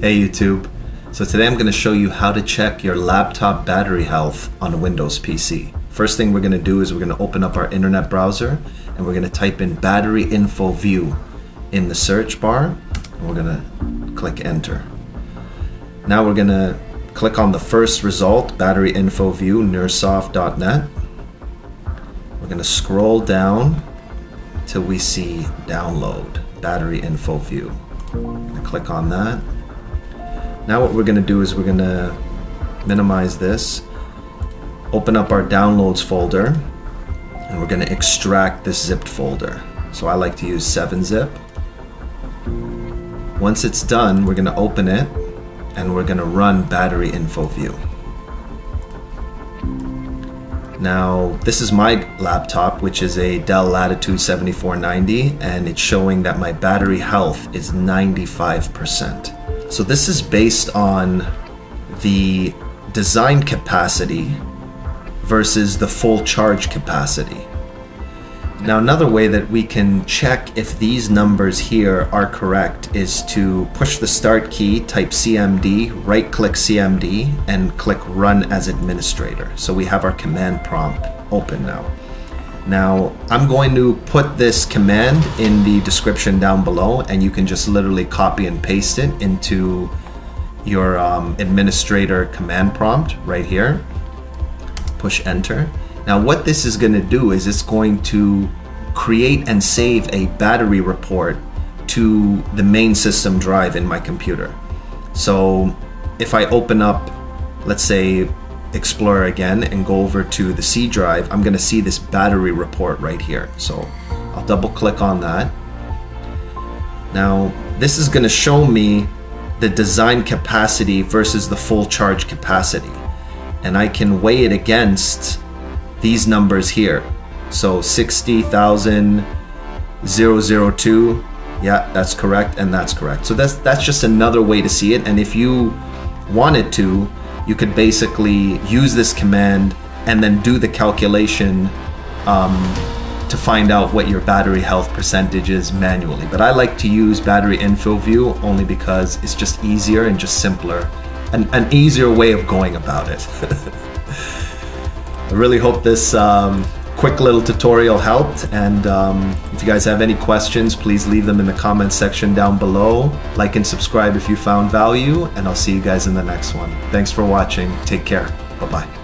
Hey YouTube. So today I'm going to show you how to check your laptop battery health on a Windows PC. First thing we're going to do is we're going to open up our internet browser and we're going to type in Battery Info View in the search bar and we're going to click enter. Now we're going to click on the first result, Battery Info View, nirsoft.net. We're going to scroll down till we see download, Battery Info View. I'm going to click on that. Now what we're going to do is we're going to minimize this, open up our downloads folder, and we're going to extract this zipped folder. So I like to use 7-zip. Once it's done, we're going to open it and we're going to run Battery Info View. Now, this is my laptop, which is a Dell Latitude 7490, and it's showing that my battery health is 95%. So this is based on the design capacity versus the full charge capacity. Now, another way that we can check if these numbers here are correct is to push the start key, type CMD, right-click CMD, and click Run as Administrator. So we have our command prompt open now. Now, I'm going to put this command in the description down below, and you can just literally copy and paste it into your administrator command prompt right here. Push Enter. Now what this is going to do is it's going to create and save a battery report to the main system drive in my computer. So if I open up, let's say, Explorer again and go over to the C drive, I'm going to see this battery report right here. So I'll double click on that. Now this is going to show me the design capacity versus the full charge capacity. And I can weigh it against these numbers here. So 60,002, yeah, that's correct, and that's correct. So that's just another way to see it. And if you wanted to, you could basically use this command and then do the calculation to find out what your battery health percentage is manually. But I like to use Battery Info View only because it's just easier and just simpler, and an easier way of going about it. I really hope this quick little tutorial helped, and if you guys have any questions, please leave them in the comments section down below. Like and subscribe if you found value, and I'll see you guys in the next one. Thanks for watching. Take care. Bye-bye.